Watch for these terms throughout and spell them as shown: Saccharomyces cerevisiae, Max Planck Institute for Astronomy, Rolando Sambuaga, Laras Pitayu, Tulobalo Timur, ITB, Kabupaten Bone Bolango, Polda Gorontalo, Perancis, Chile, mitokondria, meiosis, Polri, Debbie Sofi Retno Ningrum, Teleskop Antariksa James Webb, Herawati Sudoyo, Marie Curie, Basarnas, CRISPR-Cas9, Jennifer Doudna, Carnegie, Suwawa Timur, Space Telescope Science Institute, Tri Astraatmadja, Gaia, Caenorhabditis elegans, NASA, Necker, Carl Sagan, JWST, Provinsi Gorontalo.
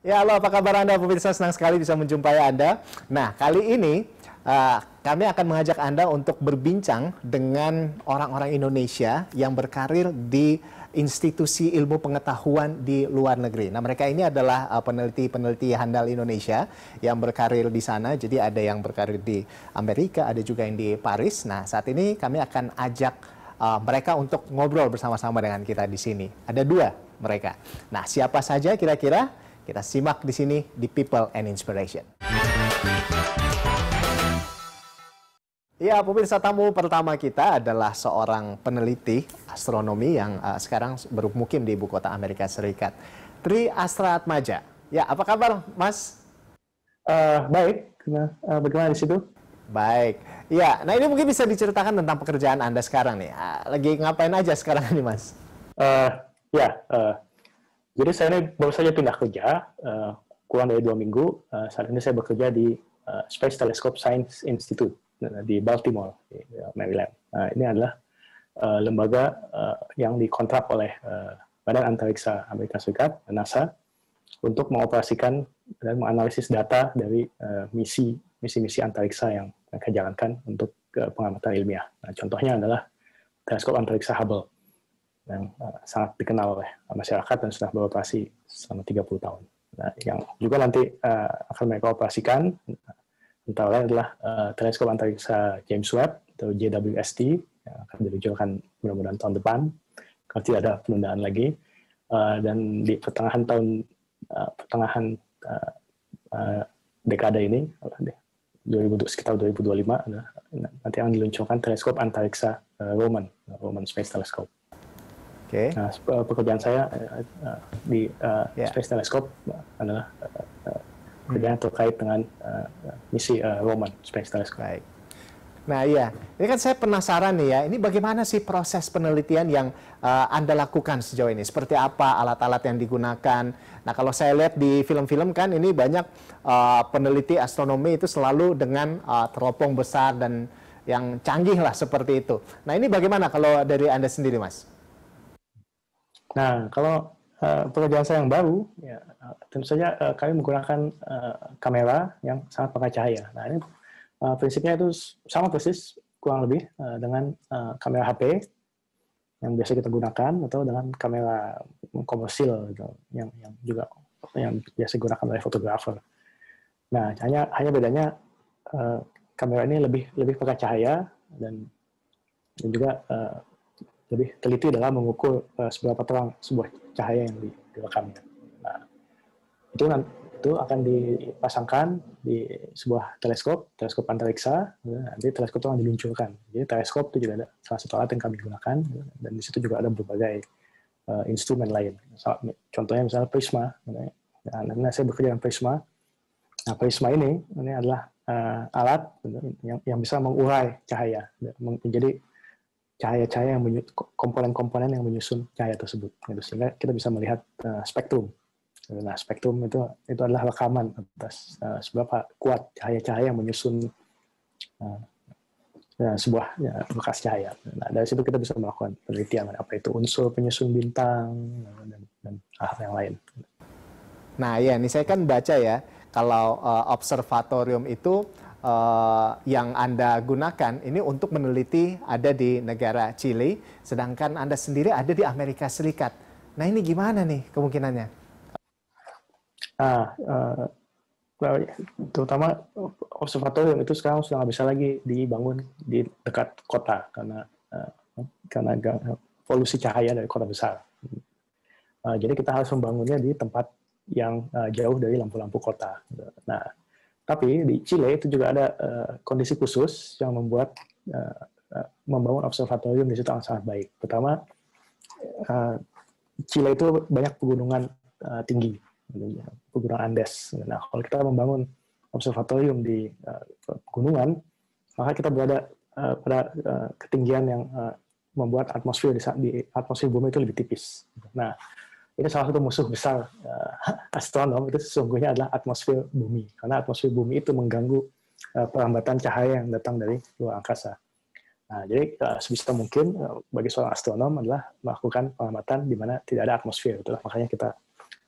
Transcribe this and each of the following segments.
Ya, halo, apa kabar Anda? Pemirsa, senang sekali bisa menjumpai Anda. Nah, kali ini kami akan mengajak Anda untuk berbincang dengan orang-orang Indonesia yang berkarir di institusi ilmu pengetahuan di luar negeri. Nah, mereka ini adalah peneliti-peneliti handal Indonesia yang berkarir di sana. Jadi ada yang berkarir di Amerika, ada juga yang di Paris. Nah, saat ini kami akan ajak mereka untuk ngobrol bersama-sama dengan kita di sini. Ada dua mereka. Nah, siapa saja kira-kira? Kita simak di sini di People and Inspiration. Ya, pemirsa, tamu pertama kita adalah seorang peneliti astronomi yang sekarang bermukim di ibu kota Amerika Serikat. Tri Astraatmadja. Ya, apa kabar, Mas? Baik. Bagaimana di situ? Baik. Ya, nah ini mungkin bisa diceritakan tentang pekerjaan Anda sekarang nih. Lagi ngapain aja sekarang nih, Mas? Jadi saya ini baru saja pindah kerja, kurang dari 2 minggu. Saat ini saya bekerja di Space Telescope Science Institute di Baltimore, di Maryland. Ini adalah lembaga yang dikontrak oleh Badan Antariksa Amerika Serikat, NASA, untuk mengoperasikan dan menganalisis data dari misi-misi antariksa yang mereka jalankan untuk pengamatan ilmiah. Nah, contohnya adalah Teleskop Antariksa Hubble, yang sangat dikenal oleh masyarakat dan sudah beroperasi selama 30 tahun. Nah, yang juga nanti akan mereka operasikan, antara lain adalah Teleskop Antariksa James Webb, atau JWST, yang akan diluncurkan mudah-mudahan tahun depan, kalau tidak ada penundaan lagi. Dan di pertengahan tahun, dekade ini, sekitar 2025, nanti akan diluncurkan Teleskop Antariksa Roman Space Telescope. Okay. Nah, pekerjaan saya di Space Telescope adalah pekerjaan terkait dengan misi Roman Space Telescope. Baik. Nah, iya, ini kan saya penasaran nih ya, ini bagaimana sih proses penelitian yang Anda lakukan sejauh ini? Seperti apa alat-alat yang digunakan? Nah, kalau saya lihat di film-film kan ini banyak peneliti astronomi itu selalu dengan teropong besar dan yang canggih lah seperti itu. Nah, ini bagaimana kalau dari Anda sendiri, Mas? Nah, kalau pekerjaan saya yang baru, ya, tentu saja kami menggunakan kamera yang sangat pakai cahaya. Nah, ini prinsipnya itu sama persis, kurang lebih, dengan kamera HP yang biasa kita gunakan, atau dengan kamera komersil gitu, yang biasa digunakan oleh fotografer. Nah, hanya bedanya kamera ini lebih pakai cahaya dan juga lebih teliti dalam mengukur seberapa terang sebuah cahaya yang direkamnya. Nah, itu akan dipasangkan di sebuah teleskop antariksa. Nanti teleskop itu akan diluncurkan. Jadi teleskop itu juga ada salah satu alat yang kami gunakan, dan di situ juga ada berbagai instrumen lain. Contohnya misalnya prisma. Nah, saya bekerja dengan prisma. Nah, prisma ini adalah alat yang bisa mengurai cahaya, menjadi cahaya-cahaya yang komponen-komponen yang menyusun cahaya tersebut, gitu, sehingga kita bisa melihat spektrum. Nah, spektrum itu adalah rekaman atas seberapa kuat cahaya-cahaya yang menyusun sebuah bekas cahaya. Nah, dari situ kita bisa melakukan penelitian apa itu unsur penyusun bintang dan hal yang lain. Nah, ya, ini saya kan baca ya, kalau observatorium itu yang Anda gunakan ini untuk meneliti ada di negara Chile, sedangkan Anda sendiri ada di Amerika Serikat. Nah, ini gimana nih kemungkinannya? Terutama observatorium itu sekarang sudah nggak bisa lagi dibangun di dekat kota, karena polusi cahaya dari kota besar. Jadi kita harus membangunnya di tempat yang jauh dari lampu-lampu kota. Nah, tapi di Chile itu juga ada kondisi khusus yang membuat membangun observatorium di situ sangat baik. Pertama, Chile itu banyak pegunungan tinggi, pegunungan Andes. Nah, kalau kita membangun observatorium di pegunungan, maka kita berada pada ketinggian yang membuat atmosfer atmosfer bumi itu lebih tipis. Nah, ini salah satu musuh besar astronom itu sesungguhnya adalah atmosfer bumi, karena atmosfer bumi itu mengganggu perlambatan cahaya yang datang dari luar angkasa. Nah, jadi sebisa mungkin bagi seorang astronom adalah melakukan pengamatan di mana tidak ada atmosfer. Itulah makanya kita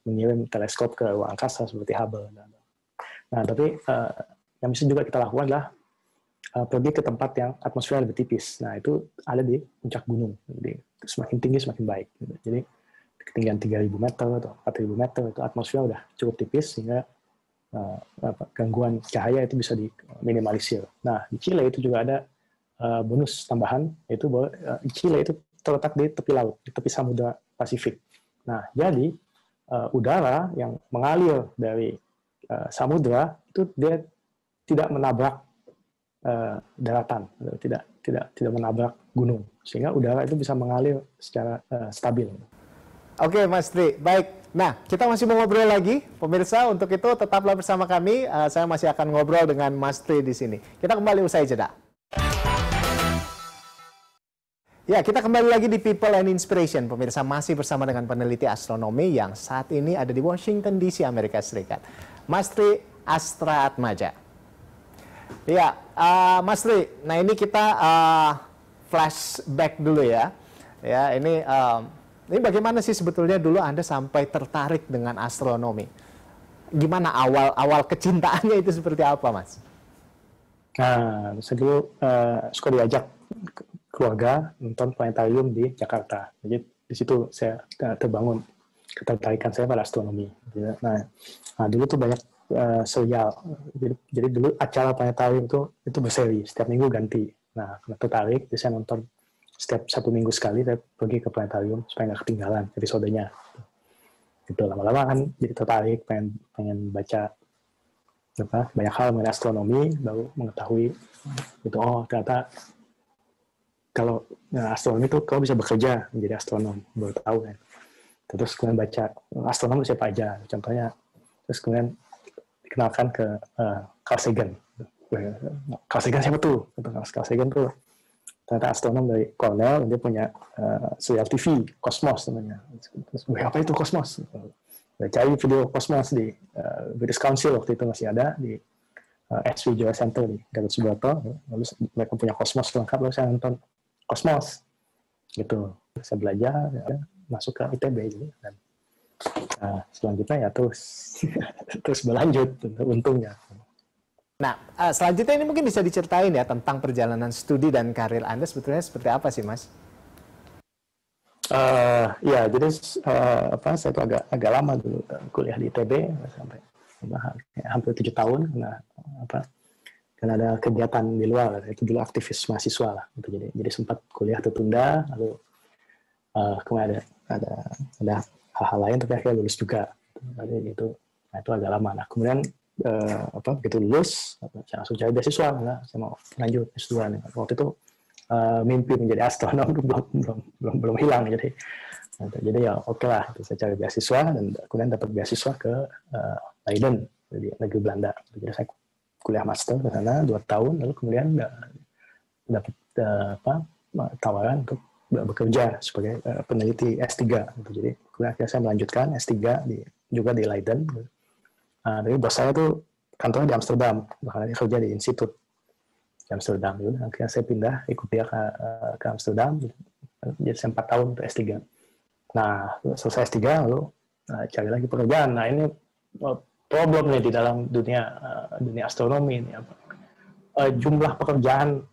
mengirim teleskop ke ruang angkasa seperti Hubble. Nah, tapi yang bisa juga kita lakukan adalah pergi ke tempat yang atmosfernya lebih tipis. Nah, itu ada di puncak gunung. Jadi, semakin tinggi semakin baik. Jadi, ketinggian 3.000 meter atau 4.000 meter itu atmosfer udah cukup tipis sehingga gangguan cahaya itu bisa diminimalisir. Nah, di Chile itu juga ada bonus tambahan, yaitu bahwa Chile itu terletak di tepi laut, di tepi Samudra Pasifik. Nah, jadi udara yang mengalir dari samudra itu dia tidak menabrak daratan, tidak menabrak gunung, sehingga udara itu bisa mengalir secara stabil. Oke, Mas Tri, baik. Nah, kita masih mau ngobrol lagi, pemirsa. Untuk itu tetaplah bersama kami. Saya masih akan ngobrol dengan Mas Tri di sini. Kita kembali usai jeda. Ya, kita kembali lagi di People and Inspiration. Pemirsa, masih bersama dengan peneliti astronomi yang saat ini ada di Washington DC, Amerika Serikat, Mas Tri Astraatmadja. Ya, Mas Tri, nah ini kita flashback dulu ya. Ya, ini bagaimana sih sebetulnya dulu Anda sampai tertarik dengan astronomi? Gimana awal kecintaannya itu seperti apa, Mas? Nah, saya dulu suka diajak keluarga nonton planetarium di Jakarta. Jadi di situ saya terbangun ketertarikan saya pada astronomi. Nah dulu tuh banyak serial. Jadi dulu acara planetarium itu berseri, setiap minggu ganti. Nah, tertarik, jadi saya nonton setiap satu minggu sekali saya pergi ke planetarium supaya nggak ketinggalan episodenya. Itu lama-lama kan jadi tertarik, pengen baca banyak hal mengenai astronomi, baru mengetahui itu ternyata kalau astronomi itu kalau bisa bekerja menjadi astronom, baru tahu kan. Terus kemudian baca astronom siapa aja, contohnya. Terus kemudian dikenalkan ke Carl Sagan. Carl Sagan siapa tuh? Carl Sagan tuh ternyata astronom dari Cornell, dia punya serial TV, Cosmos namanya. Terus apa itu Cosmos? Cari video Cosmos di British Council waktu itu masih ada di SV Joy Center di Gatot Subroto. Lalu mereka punya Cosmos lengkap, lalu saya nonton Cosmos gitu. Saya belajar ya, masuk ke ITB gitu. Dan selanjutnya ya terus berlanjut untungnya. Nah, selanjutnya ini mungkin bisa diceritain ya tentang perjalanan studi dan karir Anda sebetulnya seperti apa sih, Mas? Ya, jadi saya itu agak lama dulu kuliah di ITB sampai hampir 7 tahun. Nah, karena ada kegiatan di luar, itu dulu aktivis mahasiswa lah, gitu. Jadi sempat kuliah tertunda, lalu kemudian ada hal-hal lain, tapi akhirnya lulus juga. Jadi gitu, nah, itu agak lama. Nah, kemudian begitu lulus, saya langsung cari beasiswa, nah, saya mau lanjut S2. Waktu itu mimpi menjadi astronom belum hilang, jadi ya oke lah, saya cari beasiswa dan kemudian dapat beasiswa ke Leiden di negeri Belanda. Jadi saya kuliah master di sana 2 tahun, lalu kemudian dapat tawaran untuk bekerja sebagai peneliti S3. Jadi akhirnya saya melanjutkan S3 juga di Leiden. Tapi bos saya tuh kantornya di Amsterdam, bahkan dia kerja di institut di Amsterdam. Akhirnya saya pindah ikut dia ke Amsterdam. Jadi saya 4 tahun untuk S3. Nah, selesai S3 lalu cari lagi pekerjaan. Nah, ini problemnya di dalam dunia astronomi ini apa? Jumlah pekerjaan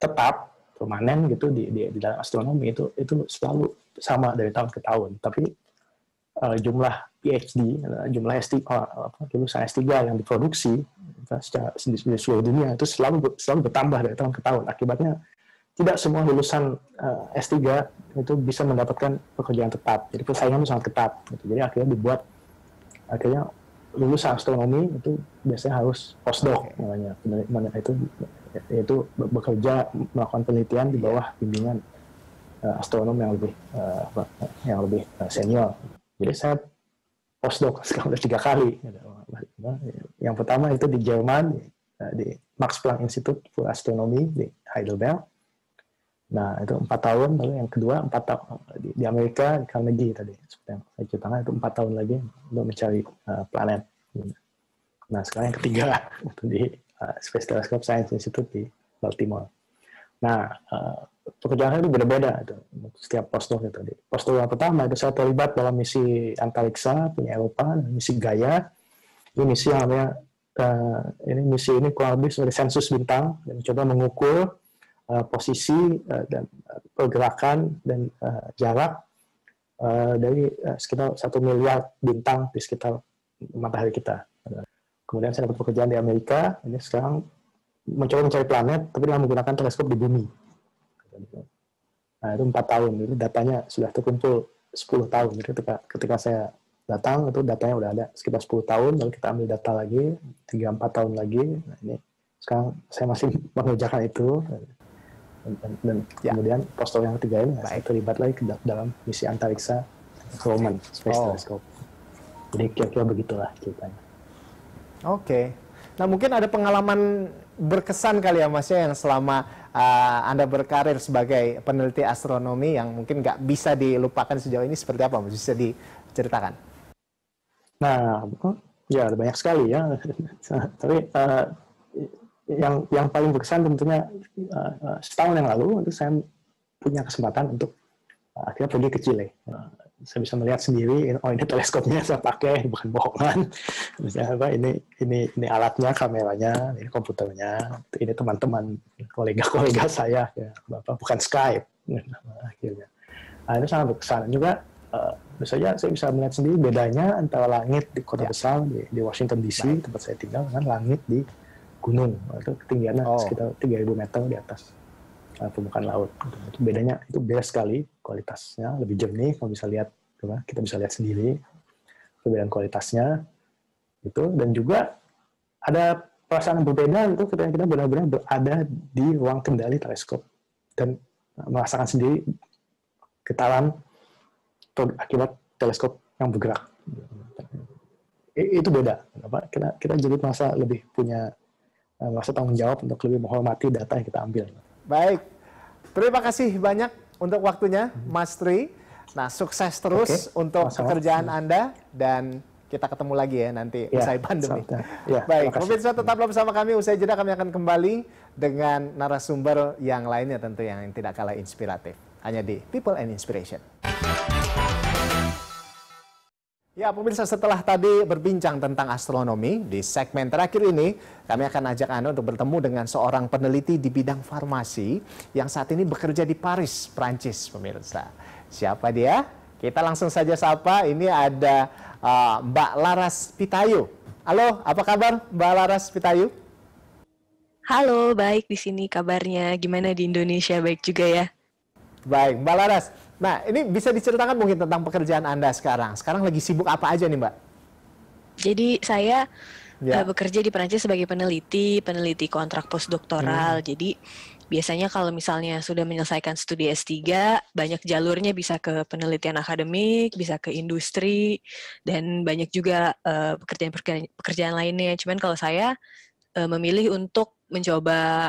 tetap permanen gitu di dalam astronomi itu selalu sama dari tahun ke tahun, tapi jumlah PhD, jumlah lulusan S3 yang diproduksi secara di seluruh dunia itu selalu bertambah dari tahun ke tahun. Akibatnya tidak semua lulusan S3 itu bisa mendapatkan pekerjaan tetap. Jadi persaingan sangat ketat. Gitu. Jadi akhirnya lulusan astronomi itu biasanya harus postdoc namanya, itu bekerja melakukan penelitian di bawah bimbingan astronom yang lebih senior. Jadi saya postdoc sekarang udah 3 kali. Yang pertama itu di Jerman di Max Planck Institute for Astronomy di Heidelberg. Nah, itu 4 tahun. Lalu yang kedua 4 tahun di Amerika, di Carnegie tadi seperti yang saya ceritakan, itu 4 tahun lagi untuk mencari planet. Nah, sekarang yang ketiga itu di Space Telescope Science Institute di Baltimore. Nah, pekerjaan itu beda-beda itu setiap postdoc itu. Postdoc yang pertama itu saya terlibat dalam misi antariksa punya Eropa, misi Gaia. Ini misi yang namanya misi ini kurang lebih sebagai sensus bintang dan mencoba mengukur posisi dan pergerakan dan jarak dari sekitar 1 miliar bintang di sekitar matahari kita. Kemudian saya dapat pekerjaan di Amerika. Ini sekarang mencoba mencari planet, tapi dengan menggunakan teleskop di bumi. Nah, itu 4 tahun. Jadi datanya sudah terkumpul 10 tahun. Jadi ketika saya datang, itu datanya udah ada sekitar 10 tahun. Lalu kita ambil data lagi, 3-4 tahun lagi. Nah, ini sekarang saya masih mengerjakan itu. Dan ya. Kemudian postdoc yang ketiga ini saya terlibat lagi dalam misi antariksa Roman Space Telescope. Jadi kira-kira begitulah ceritanya. Oke. Nah, mungkin ada pengalaman berkesan kali ya Mas ya yang selama Anda berkarir sebagai peneliti astronomi yang mungkin nggak bisa dilupakan sejauh ini, seperti apa Mas? Bisa diceritakan? Nah, ya ada banyak sekali ya. Tapi yang paling berkesan tentunya setahun yang lalu itu saya punya kesempatan untuk akhirnya pergi ke Chile. Saya bisa melihat sendiri, oh ini teleskopnya saya pakai, bukan bohongan. Misalnya apa, ini alatnya, kameranya, ini komputernya, ini teman-teman, kolega-kolega saya, ya, Bapak, bukan Skype. Akhirnya, nah, itu sangat berkesan. Juga, misalnya saya bisa melihat sendiri bedanya antara langit di kota besar, di Washington DC, tempat saya tinggal, dengan langit di gunung. Itu ketinggiannya sekitar 3.000 meter di atas permukaan laut. Itu bedanya, itu beda sekali kualitasnya, lebih jernih kalau bisa lihat, kita bisa lihat sendiri perbedaan kualitasnya itu. Dan juga ada perasaan berbeda itu ketika kita benar-benar berada di ruang kendali teleskop dan merasakan sendiri getaran akibat teleskop yang bergerak. Itu beda. Kita jadi merasa lebih punya merasa tanggung jawab untuk lebih menghormati data yang kita ambil. Baik, terima kasih banyak untuk waktunya, Mas Tri. Nah, sukses terus untuk pekerjaan Anda, dan kita ketemu lagi ya nanti usai pandemi. Baik, pemirsa tetaplah bersama kami, usai jeda kami akan kembali dengan narasumber yang lainnya tentu yang tidak kalah inspiratif. Hanya di People and Inspiration. Ya, pemirsa, setelah tadi berbincang tentang astronomi, di segmen terakhir ini kami akan ajak Anda untuk bertemu dengan seorang peneliti di bidang farmasi yang saat ini bekerja di Paris, Perancis, pemirsa. Siapa dia? Kita langsung saja sapa. Ini ada Mbak Laras Pitayu. Halo, apa kabar Mbak Laras Pitayu? Halo, baik di sini kabarnya. Gimana di Indonesia? Baik juga ya? Baik, Mbak Laras. Nah, ini bisa diceritakan mungkin tentang pekerjaan Anda sekarang. Sekarang lagi sibuk apa aja nih, Mbak? Jadi saya bekerja di Perancis sebagai peneliti kontrak postdoktoral. Jadi biasanya kalau misalnya sudah menyelesaikan studi S3, banyak jalurnya bisa ke penelitian akademik, bisa ke industri, dan banyak juga pekerjaan lainnya. Cuman kalau saya memilih untuk mencoba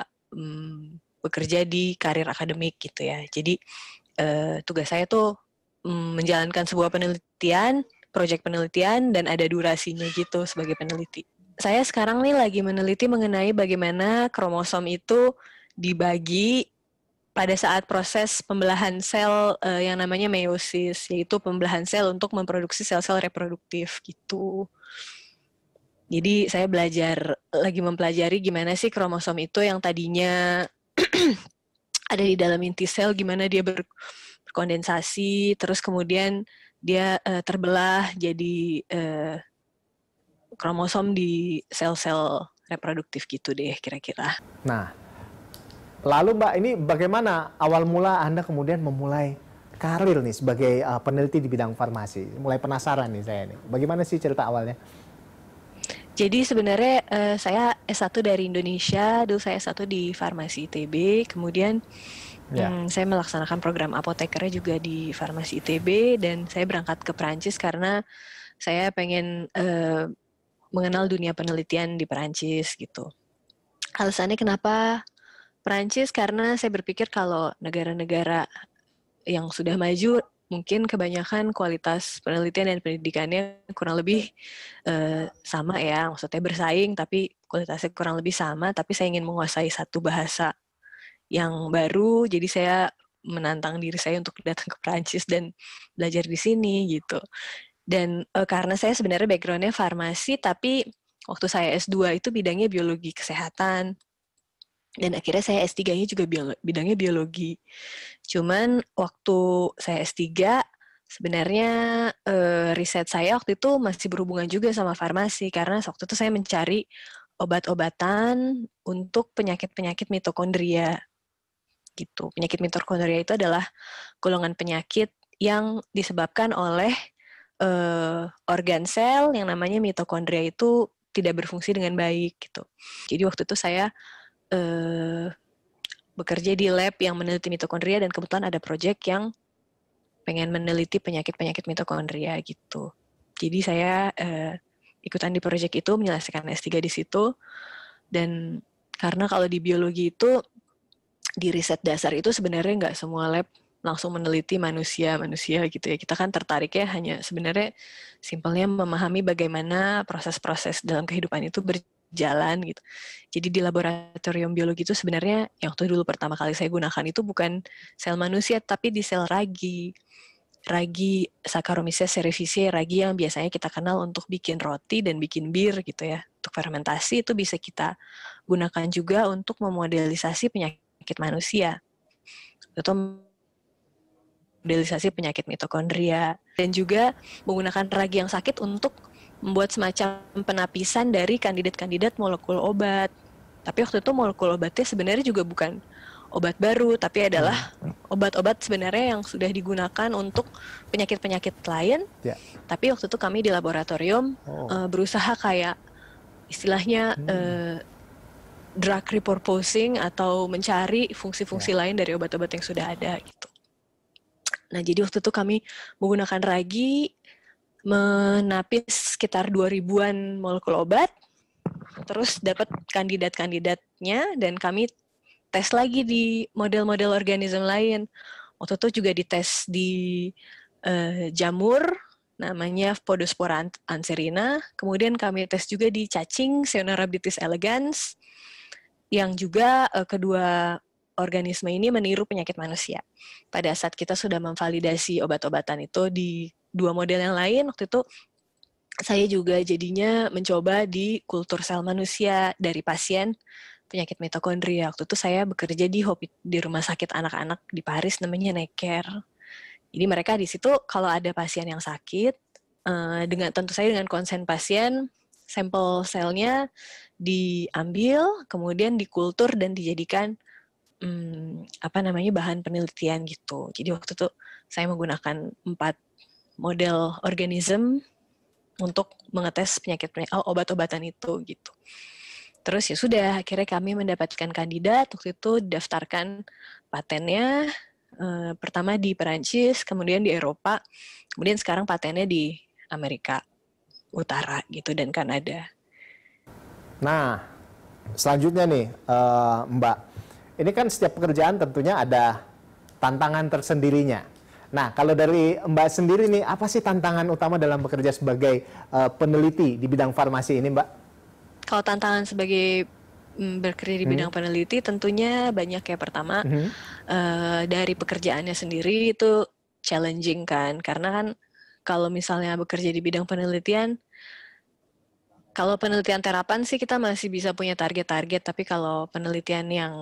bekerja di karir akademik gitu ya. Jadi tugas saya tuh menjalankan sebuah penelitian, proyek penelitian, dan ada durasinya gitu sebagai peneliti. Saya sekarang nih lagi meneliti mengenai bagaimana kromosom itu dibagi pada saat proses pembelahan sel yang namanya meiosis, yaitu pembelahan sel untuk memproduksi sel-sel reproduktif gitu. Jadi saya mempelajari gimana sih kromosom itu yang tadinya ada di dalam inti sel, gimana dia berkondensasi, terus kemudian dia terbelah jadi kromosom di sel-sel reproduktif gitu deh kira-kira. Nah, lalu Mbak, ini bagaimana awal mula Anda kemudian memulai karir nih sebagai peneliti di bidang farmasi? Mulai penasaran nih saya nih, bagaimana sih cerita awalnya? Jadi sebenarnya saya S1 dari Indonesia, dulu saya S1 di Farmasi ITB, kemudian saya melaksanakan program apotekernya juga di Farmasi ITB, dan saya berangkat ke Perancis karena saya pengen mengenal dunia penelitian di Perancis gitu. Alasannya kenapa Perancis? Karena saya berpikir kalau negara-negara yang sudah maju mungkin kebanyakan kualitas penelitian dan pendidikannya kurang lebih sama ya, maksudnya bersaing tapi kualitasnya kurang lebih sama, tapi saya ingin menguasai satu bahasa yang baru, jadi saya menantang diri saya untuk datang ke Perancis dan belajar di sini gitu. Dan karena saya sebenarnya backgroundnya farmasi, tapi waktu saya S2 itu bidangnya biologi kesehatan, dan akhirnya saya S3-nya juga bidangnya biologi. Cuman waktu saya S3, sebenarnya riset saya waktu itu masih berhubungan juga sama farmasi, karena waktu itu saya mencari obat-obatan untuk penyakit-penyakit mitokondria. Gitu. Penyakit mitokondria itu adalah golongan penyakit yang disebabkan oleh organ sel yang namanya mitokondria itu tidak berfungsi dengan baik gitu. Jadi waktu itu saya bekerja di lab yang meneliti mitokondria, dan kebetulan ada proyek yang pengen meneliti penyakit-penyakit mitokondria gitu. Jadi saya ikutan di proyek itu, menyelesaikan S3 di situ, dan karena kalau di biologi itu di riset dasar itu sebenarnya nggak semua lab langsung meneliti manusia gitu ya. Kita kan tertariknya hanya sebenarnya simpelnya memahami bagaimana proses-proses dalam kehidupan itu berjalan gitu. Jadi di laboratorium biologi itu sebenarnya yang waktu dulu pertama kali saya gunakan itu bukan sel manusia, tapi di sel ragi. Ragi Saccharomyces cerevisiae, ragi yang biasanya kita kenal untuk bikin roti dan bikin bir gitu ya. Untuk fermentasi itu bisa kita gunakan juga untuk memodelisasi penyakit manusia. Atau modelisasi penyakit mitokondria, dan juga menggunakan ragi yang sakit untuk membuat semacam penapisan dari kandidat-kandidat molekul obat. Tapi waktu itu molekul obatnya sebenarnya juga bukan obat baru, tapi adalah obat-obat sebenarnya yang sudah digunakan untuk penyakit-penyakit lain. Yeah. Tapi waktu itu kami di laboratorium berusaha kayak istilahnya drug repurposing atau mencari fungsi-fungsi lain dari obat-obat yang sudah ada gitu. Nah, jadi waktu itu kami menggunakan ragi, menapis sekitar 2000-an molekul obat, terus dapat kandidat-kandidatnya, dan kami tes lagi di model-model organisme lain. Waktu itu juga dites di jamur, namanya Podospora anserina, kemudian kami tes juga di cacing, Caenorhabditis elegans, yang juga kedua organisme ini meniru penyakit manusia. Pada saat kita sudah memvalidasi obat-obatan itu di dua model yang lain, waktu itu saya juga jadinya mencoba di kultur sel manusia dari pasien penyakit mitokondria. Waktu itu saya bekerja di rumah sakit anak-anak di Paris namanya Necker. Jadi mereka di situ kalau ada pasien yang sakit, dengan tentu saya dengan konsen pasien, sampel selnya diambil, kemudian dikultur dan dijadikan bahan penelitian gitu. Jadi waktu itu saya menggunakan 4 model organisme untuk mengetes penyakit obat-obatan itu gitu. Terus ya sudah, akhirnya kami mendapatkan kandidat. Waktu itu daftarkan patennya, pertama di Perancis, kemudian di Eropa, kemudian sekarang patennya di Amerika Utara gitu dan Kanada. Nah, selanjutnya nih Mbak, ini kan setiap pekerjaan tentunya ada tantangan tersendirinya. Nah, kalau dari Mbak sendiri nih, apa sih tantangan utama dalam bekerja sebagai peneliti di bidang farmasi ini, Mbak? Kalau tantangan sebagai bekerja di bidang peneliti tentunya banyak ya. Pertama, dari pekerjaannya sendiri itu challenging kan. Karena kan kalau misalnya bekerja di bidang penelitian, kalau penelitian terapan sih kita masih bisa punya target-target, tapi kalau penelitian yang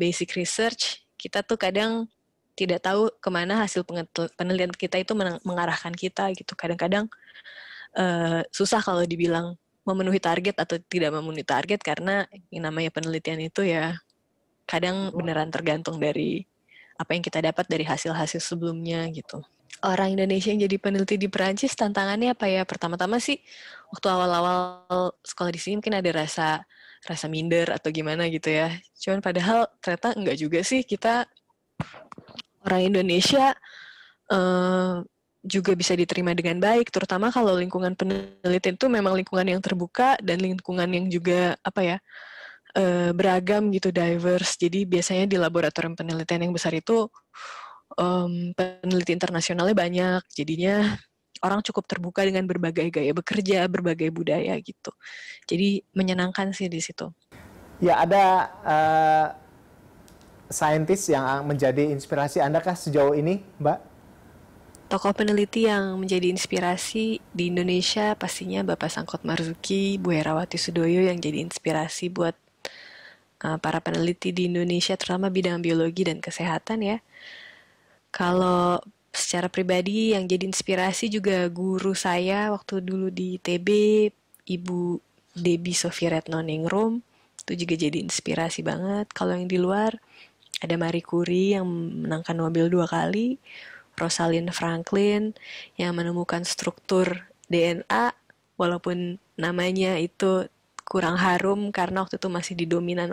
basic research, kita tuh kadang tidak tahu kemana hasil penelitian kita itu mengarahkan kita gitu. Kadang-kadang susah kalau dibilang memenuhi target atau tidak memenuhi target, karena yang namanya penelitian itu ya kadang beneran tergantung dari apa yang kita dapat dari hasil-hasil sebelumnya gitu. Orang Indonesia yang jadi peneliti di Perancis tantangannya apa ya? Pertama-tama sih waktu awal-awal sekolah di sini mungkin ada rasa minder atau gimana gitu ya. Cuman padahal ternyata enggak juga sih, kita orang Indonesia juga bisa diterima dengan baik, terutama kalau lingkungan penelitian itu memang lingkungan yang terbuka dan lingkungan yang juga beragam gitu, diverse. Jadi biasanya di laboratorium penelitian yang besar itu peneliti internasionalnya banyak, jadinya orang cukup terbuka dengan berbagai gaya bekerja, berbagai budaya gitu. Jadi menyenangkan sih di situ. Ya, ada saintis yang menjadi inspirasi Anda kah sejauh ini, Mbak? Tokoh peneliti yang menjadi inspirasi di Indonesia pastinya Bapak Sangkot Marzuki, Bu Herawati Sudoyo yang jadi inspirasi buat para peneliti di Indonesia, terutama bidang biologi dan kesehatan ya. Kalau secara pribadi yang jadi inspirasi juga guru saya waktu dulu di ITB, Ibu Debbie Sofi Retno Ningrum, itu juga jadi inspirasi banget. Kalau yang di luar, ada Marie Curie yang menangkan Nobel 2 kali, Rosalind Franklin yang menemukan struktur DNA, walaupun namanya itu kurang harum karena waktu itu masih didominasi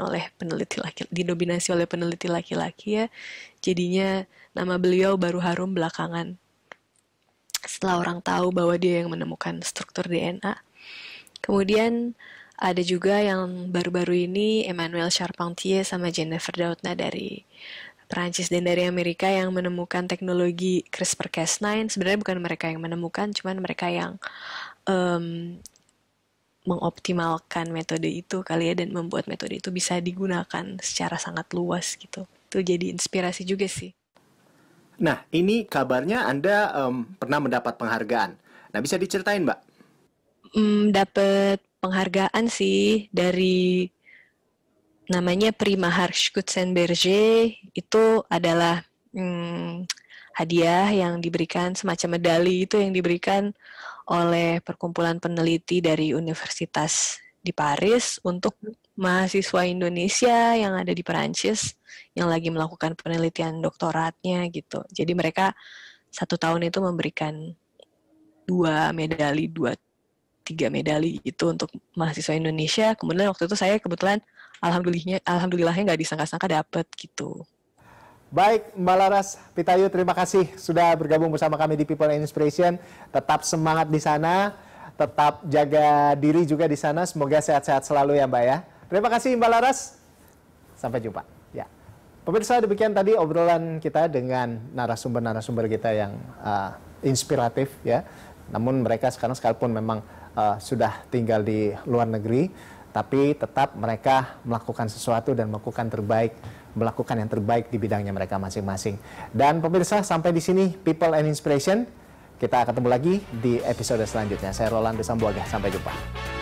oleh peneliti laki-laki ya, jadinya nama beliau baru harum belakangan setelah orang tahu bahwa dia yang menemukan struktur DNA. Kemudian ada juga yang baru-baru ini Emmanuelle Charpentier sama Jennifer Doudna dari Perancis dan dari Amerika yang menemukan teknologi CRISPR-Cas9. Sebenarnya bukan mereka yang menemukan, cuman mereka yang mengoptimalkan metode itu kali ya, dan membuat metode itu bisa digunakan secara sangat luas gitu. Itu jadi inspirasi juga sih. Nah, ini kabarnya Anda pernah mendapat penghargaan. Nah, bisa diceritain, Mbak? Dapat penghargaan sih dari namanya Prima Harschkutzenberge, itu adalah hadiah yang diberikan, semacam medali itu yang diberikan oleh perkumpulan peneliti dari Universitas di Paris untuk mahasiswa Indonesia yang ada di Perancis yang lagi melakukan penelitian doktoratnya gitu. Jadi mereka 1 tahun itu memberikan 2 medali, 2-3 medali itu untuk mahasiswa Indonesia. Kemudian waktu itu saya kebetulan alhamdulillahnya nggak disangka-sangka dapet gitu. Baik, Mbak Laras Pitayu, terima kasih sudah bergabung bersama kami di People and Inspiration. Tetap semangat di sana, tetap jaga diri juga di sana. Semoga sehat-sehat selalu ya, Mbak ya. Terima kasih Mbak Laras. Sampai jumpa. Ya, pemirsa, demikian tadi obrolan kita dengan narasumber-narasumber kita yang inspiratif ya. Namun mereka sekarang sekalipun memang sudah tinggal di luar negeri, tapi tetap mereka melakukan sesuatu dan melakukan yang terbaik di bidangnya mereka masing-masing. Dan pemirsa, sampai di sini People and Inspiration. Kita ketemu lagi di episode selanjutnya. Saya Rolando Sambuaga, sampai jumpa.